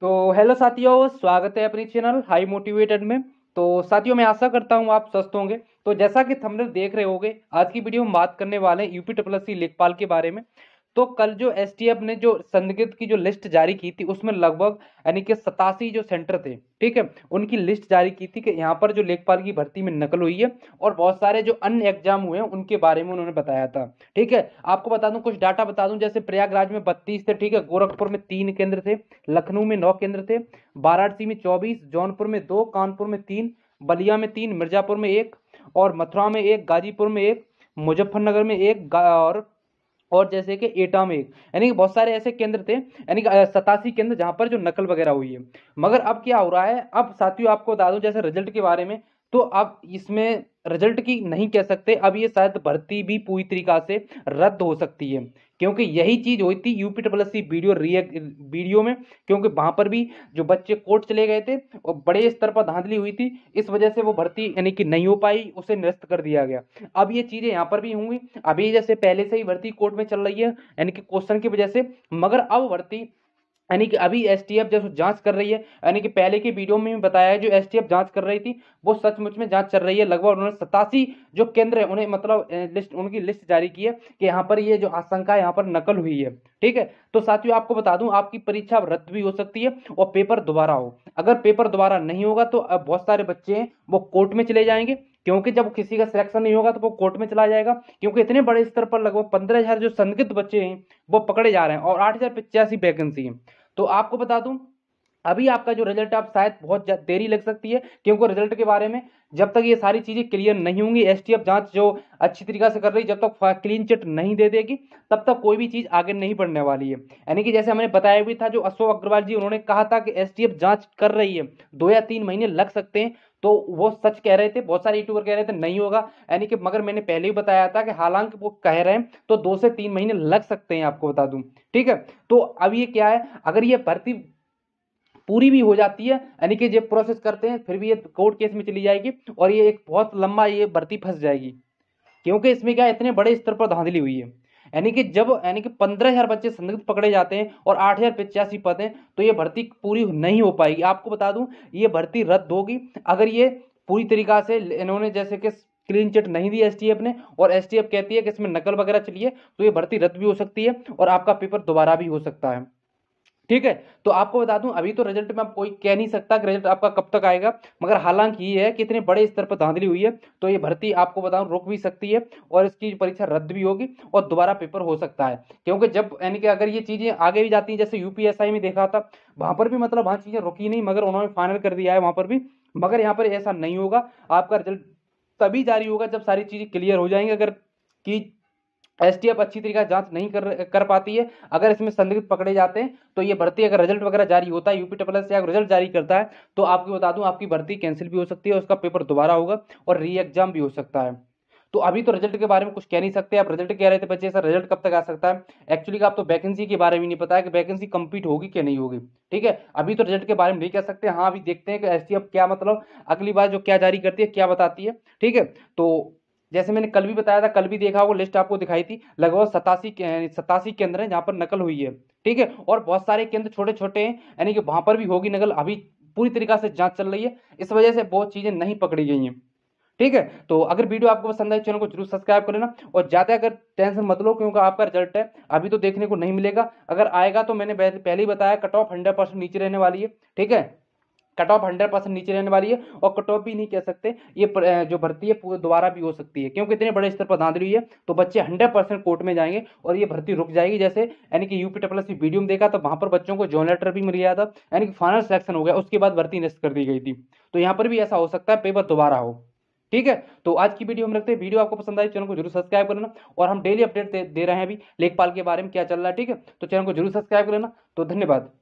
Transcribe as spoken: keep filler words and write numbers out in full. तो हेलो साथियों, स्वागत है अपनी चैनल हाई मोटिवेटेड में। तो साथियों, मैं आशा करता हूं आप स्वस्थ होंगे। तो जैसा कि थंबनेल देख रहे होंगे, आज की वीडियो में बात करने वाले हैं यूपी ट्रिपल सी लेखपाल के बारे में। तो कल जो एसटीएफ ने जो संदिग्ध की जो लिस्ट जारी की थी, उसमें लगभग यानी कि सतासी जो सेंटर थे, ठीक है, उनकी लिस्ट जारी की थी कि यहाँ पर जो लेखपाल की भर्ती में नकल हुई है, और बहुत सारे जो अन्य एग्जाम हुए हैं उनके बारे में उन्होंने बताया था। ठीक है, आपको बता दूं, कुछ डाटा बता दूं, जैसे प्रयागराज में बत्तीस थे, ठीक है, गोरखपुर में तीन केंद्र थे, लखनऊ में नौ केंद्र थे, वाराणसी में चौबीस, जौनपुर में दो, कानपुर में तीन, बलिया में तीन, मिर्जापुर में एक, और मथुरा में एक, गाजीपुर में एक, मुजफ्फरनगर में एक, और और जैसे कि एटा में एक, यानी कि बहुत सारे ऐसे केंद्र थे, यानी कि सतासी केंद्र जहां पर जो नकल वगैरह हुई है। मगर अब क्या हो रहा है, अब साथियों आपको बता दूं जैसे रिजल्ट के बारे में, तो अब इसमें रिजल्ट की नहीं कह सकते, अब ये शायद भर्ती भी पूरी तरीका से रद्द हो सकती है, क्योंकि यही चीज़ हुई थी UP triple S C video video में, क्योंकि वहाँ पर भी जो बच्चे कोर्ट चले गए थे और बड़े स्तर पर धांधली हुई थी, इस वजह से वो भर्ती यानी कि नहीं हो पाई, उसे निरस्त कर दिया गया। अब ये चीज़ें यहाँ पर भी होंगी। अभी जैसे पहले से ही भर्ती कोर्ट में चल रही है, यानी कि क्वेश्चन की वजह से, मगर अब भर्ती यानी कि अभी एसटीएफ जैसे जांच कर रही है, यानी कि पहले के वीडियो में बताया है, जो एसटीएफ जांच कर रही थी वो सचमुच में जांच चल रही है। लगभग उन्होंने सतासी जो केंद्र है उन्हें मतलब लिस्ट उनकी लिस्ट जारी की है कि यहाँ पर ये जो आशंका यहाँ पर नकल हुई है। ठीक है, तो साथियों आपको बता दूं, आपकी परीक्षा रद्द भी हो सकती है और पेपर दोबारा हो। अगर पेपर दोबारा नहीं होगा तो अब बहुत सारे बच्चे हैं वो कोर्ट में चले जाएंगे, क्योंकि जब किसी का सिलेक्शन नहीं होगा तो वो कोर्ट में चला जाएगा, क्योंकि इतने बड़े स्तर पर लगभग पंद्रह हजार जो संदिग्ध बच्चे हैं वो पकड़े जा रहे हैं, और आठ हजार पचासी वैकेंसी है। तो आपको बता दूं, अभी आपका जो रिजल्ट आप शायद बहुत देरी लग सकती है, क्योंकि रिजल्ट के बारे में जब तक ये सारी चीज़ें क्लियर नहीं होंगी, एसटीएफ जांच जो अच्छी तरीके से कर रही, जब तक क्लीन चिट नहीं दे देगी तब तक कोई भी चीज़ आगे नहीं बढ़ने वाली है। यानी कि जैसे हमने बताया भी था, जो अशोक अग्रवाल जी उन्होंने कहा था कि एसटीएफ जांच कर रही है, दो या तीन महीने लग सकते हैं, तो वो सच कह रहे थे। बहुत सारे यूट्यूबर कह रहे थे नहीं होगा, यानी कि मगर मैंने पहले ही बताया था कि हालांकि वो कह रहे हैं तो दो से तीन महीने लग सकते हैं, आपको बता दूं। ठीक है, तो अब ये क्या है, अगर ये भर्ती पूरी भी हो जाती है, यानी कि ये प्रोसेस करते हैं, फिर भी ये कोर्ट केस में चली जाएगी, और ये एक बहुत लंबा ये भर्ती फंस जाएगी, क्योंकि इसमें क्या इतने बड़े स्तर पर धांधली हुई है। यानी कि जब यानी कि पंद्रह हजार बच्चे संदिग्ध पकड़े जाते हैं और आठ हजार पचासी पद हैं, तो ये भर्ती पूरी नहीं हो पाएगी। आपको बता दूं, ये भर्ती रद्द होगी अगर ये पूरी तरीका से इन्होंने जैसे कि क्लीन चिट नहीं दी एसटीएफ ने, और एसटीएफ कहती है कि इसमें नकल वगैरह चली है, तो ये भर्ती रद्द भी हो सकती है और आपका पेपर दोबारा भी हो सकता है। ठीक है, तो आपको बता दूं, अभी तो रिजल्ट में आप कोई कह नहीं सकता कि रिजल्ट आपका कब तक आएगा, मगर हालांकि ये है कि इतने बड़े स्तर पर धांधली हुई है, तो ये भर्ती आपको बताऊं रोक भी सकती है, और इसकी परीक्षा रद्द भी होगी और दोबारा पेपर हो सकता है, क्योंकि जब यानी कि अगर ये चीज़ें आगे भी जाती हैं, जैसे यूपीएससी में देखा था, वहाँ पर भी मतलब वहाँ चीज़ें रुकी नहीं, मगर उन्होंने फाइनल कर दिया है वहाँ पर भी, मगर यहाँ पर ऐसा नहीं होगा। आपका रिजल्ट तभी जारी होगा जब सारी चीज़ें क्लियर हो जाएंगी, अगर कि एसटीएफ अच्छी तरीके से जांच नहीं कर कर पाती है, अगर इसमें संदिग्ध पकड़े जाते हैं, तो ये भर्ती अगर रिजल्ट वगैरह जारी होता है, यूपी ट्रिपल एस सी अगर रिजल्ट जारी करता है, तो आपको बता दूं आपकी भर्ती कैंसिल भी हो सकती है, उसका पेपर दोबारा होगा और री एग्जाम भी हो सकता है। तो अभी तो रिजल्ट के बारे में कुछ कह नहीं सकते। आप रिजल्ट कह रहे थे बच्चे, सर रिजल्ट कब तक आ सकता है, एक्चुअली आप तो वैकेंसी के बारे में नहीं पता है कि वैकेंसी कंप्लीट होगी कि नहीं होगी। ठीक है, अभी तो रिजल्ट के बारे में नहीं कह सकते। हाँ, अभी देखते हैं कि एसटीएफ क्या मतलब अगली बार जो क्या जारी करती है, क्या बताती है। ठीक है, तो जैसे मैंने कल भी बताया था, कल भी देखा होगा, लिस्ट आपको दिखाई थी, लगभग सतासी सतासी केंद्र हैं जहाँ पर नकल हुई है। ठीक है, और बहुत सारे केंद्र छोटे छोटे हैं, यानी कि वहाँ पर भी होगी नकल, अभी पूरी तरीका से जांच चल रही है, इस वजह से बहुत चीज़ें नहीं पकड़ी गई हैं। ठीक है, तो अगर वीडियो आपको पसंद आए, चैनल को जरूर सब्सक्राइब कर लेना, और ज़्यादा अगर टेंशन मत लो, क्योंकि आपका रिजल्ट है अभी तो देखने को नहीं मिलेगा, अगर आएगा तो मैंने पहले ही बताया कट ऑफ हंड्रेड परसेंट नीचे रहने वाली है। ठीक है, कट ऑफ हंड्रेड परसेंट नीचे रहने वाली है, और कट ऑफ भी नहीं कह सकते, ये जो भर्ती है पूरे दोबारा भी हो सकती है, क्योंकि इतने बड़े स्तर पर धांधली है, तो बच्चे हंड्रेड परसेंट कोर्ट में जाएंगे और ये भर्ती रुक जाएगी। जैसे यानी कि UP triple S C video में देखा, तो वहाँ पर बच्चों को जॉइन लेटर भी मिल गया था, यानी कि फाइनल सिलेक्शन हो गया, उसके बाद भर्ती निरस्त कर दी गई थी, तो यहाँ पर भी ऐसा हो सकता है, पेपर दोबारा हो। ठीक है, तो आज की वीडियो हम रखते हैं। वीडियो आपको पसंद आई, चैनल को जरूर सब्सक्राइब कर लेना, और हम डेली अपडेट दे रहे हैं अभी लेखपाल के बारे में क्या चल रहा है। ठीक है, तो चैनल को जरूर सब्सक्राइब कर लेना। तो धन्यवाद।